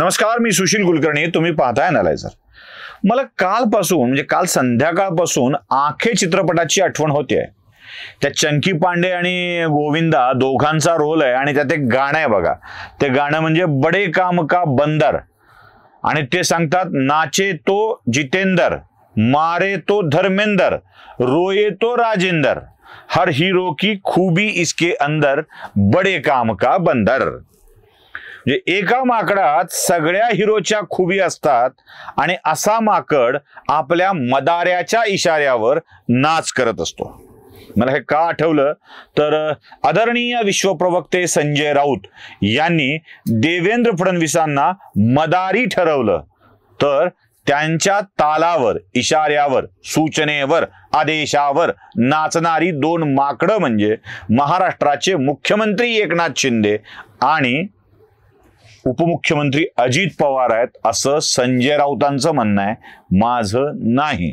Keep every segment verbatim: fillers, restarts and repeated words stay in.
नमस्कार, मी सुशील कुलकर्णी. तुम्ही पाहताय अनालायझर. मला कालपासून म्हणजे काल संध्याकाळपासून आखे चित्रपटाची आठवण होते. त्या चंकी पांडे आणि गोविंदा दोघांचा रोल आहे आणि त्यात एक गाणं आहे बघा. ते गाणं म्हणजे बडे काम का बंदर, आणि ते सांगतात नाचे तो जितेंद्र, मारे तो धर्मेंद्र, रोए तो राजेंद्र, हर हीरो की खूबी इसके अंदर, बड़े काम का बंदर. एका माकडात सगळ्या हिरोच्या खूबी असतात आणि असा माकड आपल्या मदाऱ्याच्या इशाऱ्यावर नाच करत असतो. मला हे का आठवलं तर आदरणीय विश्वप्रवक्ते संजय राउत यांनी देवेंद्र फडणवीसांना मदारी ठरवलं तर त्यांच्या तालावर, इशाऱ्यावर, सूचनेवर, आदेशावर नाचणारी दोन माकडं म्हणजे महाराष्ट्राचे मुख्यमंत्री एकनाथ शिंदे आणि उपमुख्यमंत्री अजित पवार आहेत असं संजय राऊतांचं म्हणणं आहे, माझं नाही.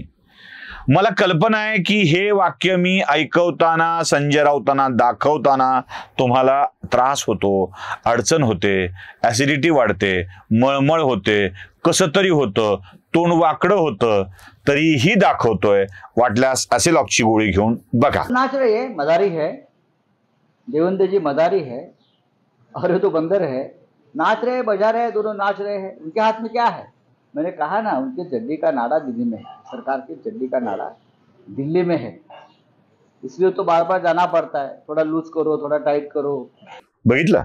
मला कल्पना आहे की हे वाक्य मी ऐकवताना, संजय राऊतांना दाखवताना तुम्हाला त्रास होतो, अडचण होते, ॲसिडिटी वाढते, मळमळ होते, कसं तरी होतं, तोंड वाकडं होतं, तरीही दाखवतोय. वाटल्यास असे लॉकची गोळी घेऊन बघा. नाच रहे है, मदारी है, देवेंद्र जी मदारी है और ये तो बंदर है. नाच रहे, बजा रहे, दोनों नाच रहे हैं. उनके हाथ में क्या है? मैंने कहा ना, उनके चड्डी का नाड़ा दिल्ली में है, सरकार की चड्डी का नाड़ा दिल्ली में है, इसलिए तो बार बार जाना पड़ता है. थोड़ा लूज करो, थोड़ा टाइट करो. बघितलं.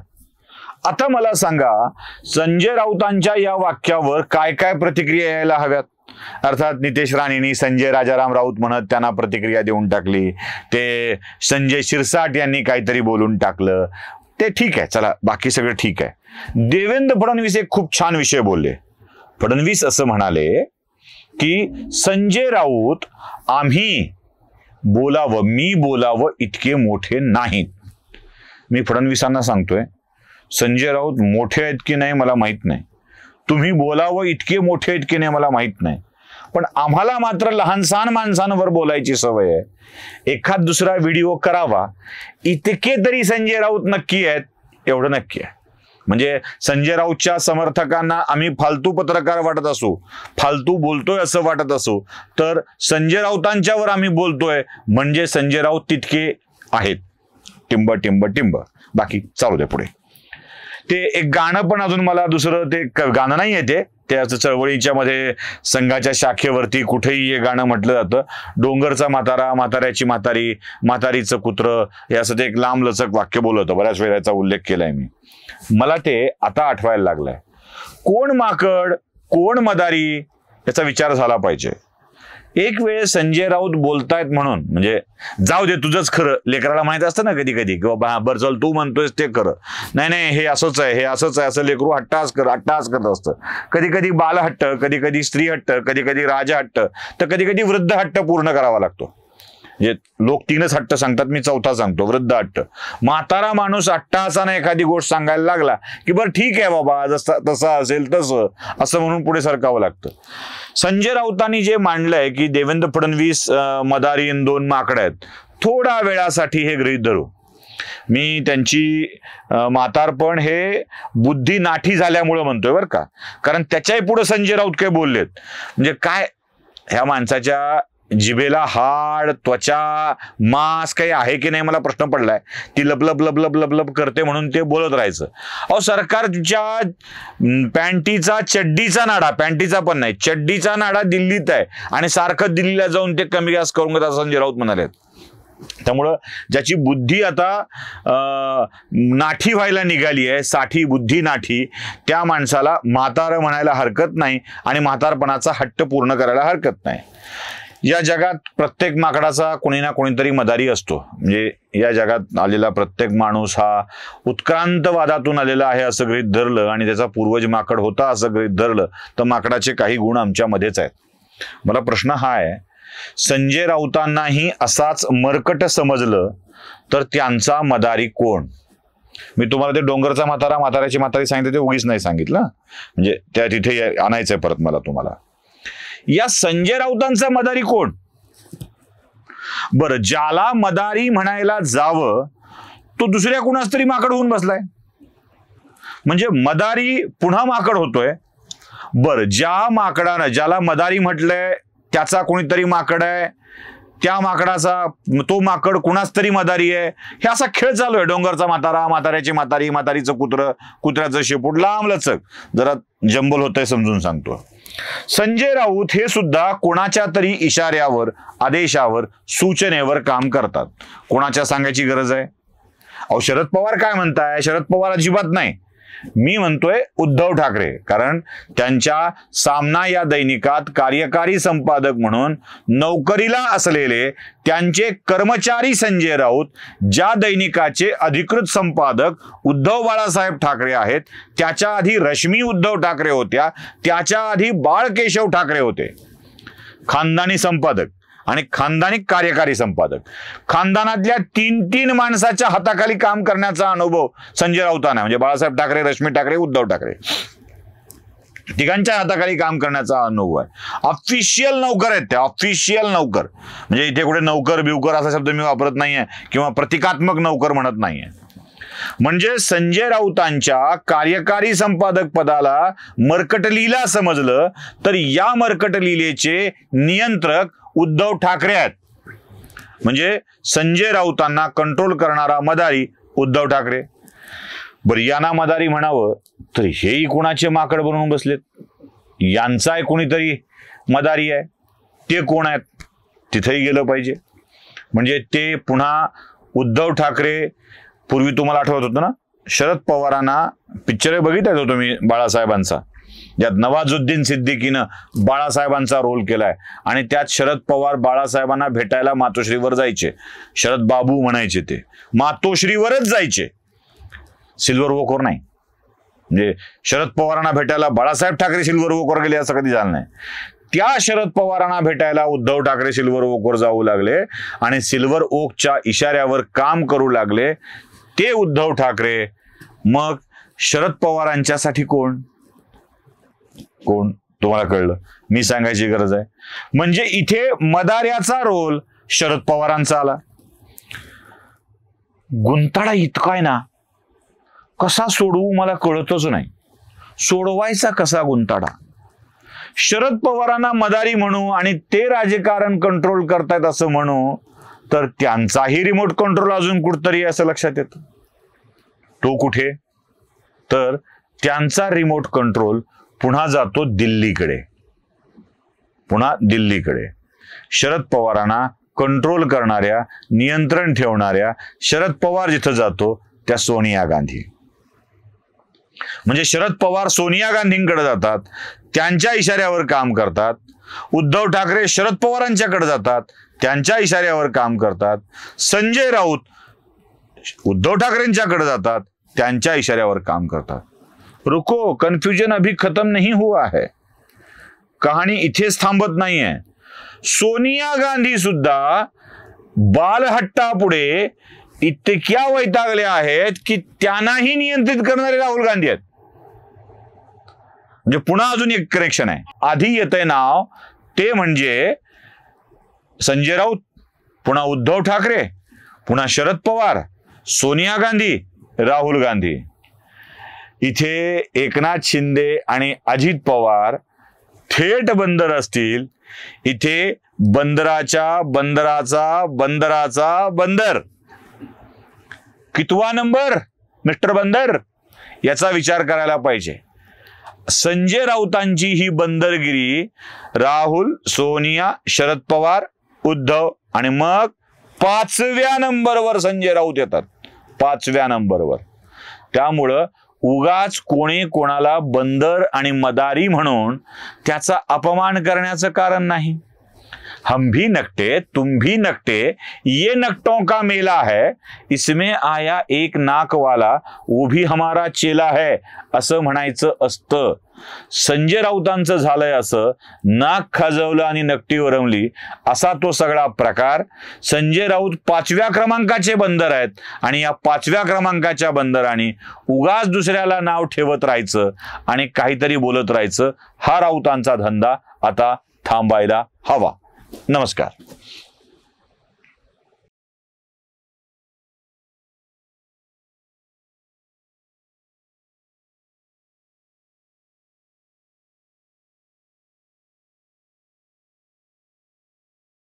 आता मला सांगा, संजय राऊतांच्या या वाक्यावर काय काय प्रतिक्रिया यायला हव्यात. अर्थात नितेश राणींनी संजय राजाराम राऊत म्हणत त्यांना प्रतिक्रिया देऊन टाकली. ते संजय शिरसाट यांनी काहीतरी बोलून टाकलं, ते ठीक आहे, चला बाकी सगळं ठीक आहे. देवेंद्र फडणवीस एक खूप छान विषय बोलले. फडणवीस असं म्हणाले की संजय राऊत आम्ही बोलावं, मी बोलावं इतके मोठे नाहीत. मी फडणवीसांना सांगतोय, संजय राऊत मोठे आहेत की नाही मला माहित नाही, तुम्ही बोलावं इतके मोठे आहेत की नाही मला माहित नाही, पण आम्हाला मात्र लहानसहान माणसांवर बोलायची सवय आहे. एखाद दुसरा व्हिडिओ करावा इतके तरी संजय राऊत नक्की आहेत, एवढं नक्की आहे. म्हणजे संजय राऊतच्या समर्थकांना आम्ही फालतू पत्रकार वाटत असू, फालतू बोलतोय असं वाटत असू, तर संजय राऊतांच्यावर आम्ही बोलतोय म्हणजे संजय राऊत तितके आहेत. टिंब टिंब टिंब. बाकी चालू दे पुढे. ते एक गाणं पण अजून मला दुसरं ते गाणं नाही आहे, ते त्याच चळवळीच्या मध्ये संघाच्या शाखेवरती कुठेही हे गाणं म्हटलं जातं. डोंगरचा म्हातारा, म्हाताऱ्याची म्हातारी, म्हातारीचं कुत्र, हे असं ते एक लांब लचक वाक्य बोलवतं. बऱ्याच वेळाचा उल्लेख केलाय मी. मला ते आता आठवायला लागलंय. कोण माकड, कोण मदारी याचा विचार झाला पाहिजे. एक वेळ संजय राऊत बोलतायत म्हणून म्हणजे जाऊ दे तुझंच खरं, लेकराला माहित असतं ना कधी कधी, किंवा बरं चल तू म्हणतोयस ते खरं, नाही नाही हे असंच आहे, हे असंच आहे, असं लेकरू हट्टास कर हट्टास करत असतं. कधी कधी बाल हट्ट, कधी कधी स्त्री हट्ट, कधी कधी राजा हट्ट, तर कधी कधी वृद्ध हट्ट पूर्ण करावा लागतो. जे लोक तीनच हट्ट सांगतात, मी चौथा सांगतो, वृद्ध हट्ट. म्हातारा माणूस अट्टासाने एखादी गोष्ट सांगायला लागला की बरं ठीक आहे बाबा, जसा तसा असेल तसं, असं म्हणून पुढे सरकावं लागतं. संजय राऊतांनी जे मांडलंय की देवेंद्र फडणवीस मदारी, दोन माकडं आहेत, थोडा वेळासाठी हे गृहीत धरू. मी त्यांची म्हातारपण हे बुद्धी नाठी झाल्यामुळं म्हणतोय बरं का, कारण त्याच्याही पुढे संजय राऊत काय बोललेत म्हणजे काय, ह्या माणसाच्या जिभेला हाड, त्वचा, मांस काही आहे की नाही मला प्रश्न पडलाय. ती लपलप लपलप लपलप करते म्हणून ते बोलत राहायचं. अहो सरकारच्या पॅन्टीचा, चड्डीचा नाडा, पॅन्टीचा पण नाही, चड्डीचा नाडा दिल्लीत आहे आणि सारखं दिल्लीला जाऊन ते कमी जास्त करून घेतात संजय राऊत म्हणाले. त्यामुळं ज्याची बुद्धी आता नाठी व्हायला निघाली आहे, साठी बुद्धी नाठी, त्या माणसाला म्हातारं म्हणायला हरकत नाही आणि म्हातारपणाचा हट्ट पूर्ण करायला हरकत नाही. या जगात प्रत्येक माकडाचा कोणी ना कोणीतरी मदारी असतो. म्हणजे या जगात आलेला प्रत्येक माणूस हा उत्क्रांतवादातून आलेला आहे असं गृहीत धरलं आणि त्याचा पूर्वज माकड होता असं गृहीत धरलं तर माकडाचे काही गुण आमच्यामध्येच आहेत. मला प्रश्न हा आहे, संजय राऊतांनाही असाच मरकट समजलं तर त्यांचा मदारी कोण? मी तुम्हाला ते डोंगरचा म्हातारा, म्हाताऱ्याची म्हातारी सांगितलं ते उगीच नाही सांगितलं, म्हणजे त्या तिथे आणायचंय परत मला तुम्हाला. या संजय राऊतांचा मदारी कोण? बरं, ज्याला मदारी म्हणायला जावं तो दुसऱ्या कुणास तरी माकड होऊन बसलाय. म्हणजे मदारी पुन्हा माकड होतोय। बर, ज्या माकडानं ज्याला मदारी म्हटलंय त्याचा कोणीतरी माकड आहे, त्या माकडाचा तो माकड कुणाच तरी मदारी आहे, हे असा खेळ चालू आहे। डोंगरचा म्हातारा, म्हाताऱ्याची म्हातारी, म्हातारीचं कुत्रं, कुत्र्याचं शेपूट, लांबलचक, जरा जंबल होतंय समजून सांगतो। संजय राउत हे सुद्धा कोणाच्या तरी इशाऱ्यावर, आदेशावर, सूचनेवर काम करतात। कोणाच्या सांगायची गरज आहे? अहो शरद पवार काय म्हणताय? शरद पवार अजिबात नाही, मी म्हणतोय उद्धव ठाकरे, कारण त्यांच्या सामना या दैनिकात कार्यकारी संपादक म्हणून नोकरीला असलेले त्यांचे कर्मचारी संजय राऊत, ज्या दैनिकाचे अधिकृत संपादक उद्धव बाळासाहेब ठाकरे आहेत, त्याच्या आधी रश्मी उद्धव ठाकरे होत्या, त्याच्या आधी बाळकेशव ठाकरे होते, खानदानी संपादक आणि खानदानी कार्यकारी संपादक। खानदानातल्या तीन तीन माणसाच्या हाताखाली काम करण्याचा अनुभव संजय राऊतांना, म्हणजे बाळासाहेब ठाकरे, रश्मी ठाकरे, उद्धव ठाकरे, तिघांच्या हाताखाली काम करण्याचा अनुभव आहे। ऑफिशियल नौकर आहेत ते, ऑफिशियल नौकर, म्हणजे इथे कुठे नौकर बिवकर असा शब्द मी वापरत नाहीये किंवा प्रतिकात्मक नौकर म्हणत नाहीये। म्हणजे संजय राऊतांच्या कार्यकारी संपादक पदाला मरकटलीला समजलं तर या मरकटलीलेचे नियंत्रक उद्धव ठाकरे आहेत। म्हणजे संजय राऊतांना कंट्रोल करणारा मदारी उद्धव ठाकरे। बरं, यांना मदारी म्हणावं तर हेही कोणाचे माकड बनवून बसलेत, यांचाही कोणीतरी मदारी आहे। ते कोण आहेत तिथेही गेलं पाहिजे। म्हणजे ते पुन्हा उद्धव ठाकरे, पूर्वी तुम्हाला आठवत होतं ना शरद पवारांना पिक्चर बघितला होता तुम्ही बाळासाहेबांचा, ज्यात नवाजुद्दीन सिद्दीकीनं बाळासाहेबांचा रोल केलाय आणि त्यात शरद पवार बाळासाहेबांना भेटायला मातोश्रीवर जायचे, शरद बाबू म्हणायचे, ते मातोश्रीवरच जायचे, सिल्वर वॉकवर नाही। म्हणजे शरद पवारांना भेटायला बाळासाहेब ठाकरे सिल्वर वॉकवर गेले असं कधी झालं नाही। त्या शरद पवारांना भेटायला उद्धव ठाकरे सिल्वर ओकवर जाऊ लागले आणि सिल्वर ओकच्या इशाऱ्यावर काम करू लागले ते उद्धव ठाकरे। मग शरद पवारांच्यासाठी कोण कोण तुम्हाला कळलं, मी सांगायची गरज आहे। म्हणजे इथे मदाऱ्याचा रोल शरद पवारांचा आला। गुंताडा इतकाय ना, कसा सोडवू मला कळतच नाही, सोडवायचा कसा गुंताडा। शरद पवारांना मदारी म्हणू आणि ते राजकारण कंट्रोल करतायत असं म्हणू तर त्यांचाही रिमोट कंट्रोल अजून कुठतरी असं लक्षात येतं। तो कुठे तर त्यांचा रिमोट कंट्रोल पुन्हा जातो दिल्लीकडे, पुन्हा दिल्लीकडे। शरद पवारांना कंट्रोल करणाऱ्या, नियंत्रण ठेवणाऱ्या शरद पवार जिथं जातो त्या सोनिया गांधी, म्हणजे शरद पवार सोनिया गांधींकडे जातात, त्यांच्या इशाऱ्यावर काम करतात। उद्धव ठाकरे शरद पवारांच्याकडे जातात, त्यांच्या इशाऱ्यावर काम करतात। संजय राऊत उद्धव ठाकरेंच्याकडे जातात, त्यांच्या इशाऱ्यावर काम करतात। रुको, कंफ्यूजन अभी खत्म नहीं हुआ है, कहानी इथेच थांबत नहीं है। सोनिया गांधी सुद्धा बालहट्टापुढे इतक्या वैतागल्या आहेत की त्यांनाही नियंत्रित करणारे राहुल गांधी आहेत। म्हणजे पुन्हा अजून एक कनेक्शन आहे। आधी येते नाव ते म्हणजे संजय राऊत, पुन्हा उद्धव ठाकरे, पुन्हा शरद पवार, सोनिया गांधी, राहुल गांधी। इथे एकनाथ शिंदे आणि अजित पवार थेट बंदर असतील। इथे बंदराच्या बंदराचा बंदराचा बंदर, कितवा नंबर मिस्टर बंदर, याचा विचार करायला पाहिजे। संजय राऊतांची ही बंदरगिरी राहुल, सोनिया, शरद पवार, उद्धव आणि मग पाचव्या नंबरवर संजय राऊत येतात, पाचव्या नंबरवर। त्यामुळं उगाच कोणी कोणाला बंदर आणि मदारी म्हणून त्याचा अपमान करण्याचं कारण नाही। हम भी नकटे तुम भी नकटे ये नकटों का मेला है, इसमें आया एक नाक वाला वो भी हमारा चेला है, असं म्हणायचं असतं। संजय राऊतांचं झालंय असं, नाक खाजवलं आणि नकटी वरमली असा तो सगळा प्रकार। संजय राऊत पाचव्या क्रमांकाचे बंदर आहेत आणि या पाचव्या क्रमांकाच्या बंदराने उगाच दुसऱ्याला नाव ठेवत राहायचं आणि काहीतरी बोलत राहायचं, हा राऊतांचा धंदा आता थांबायला हवा। नमस्कार।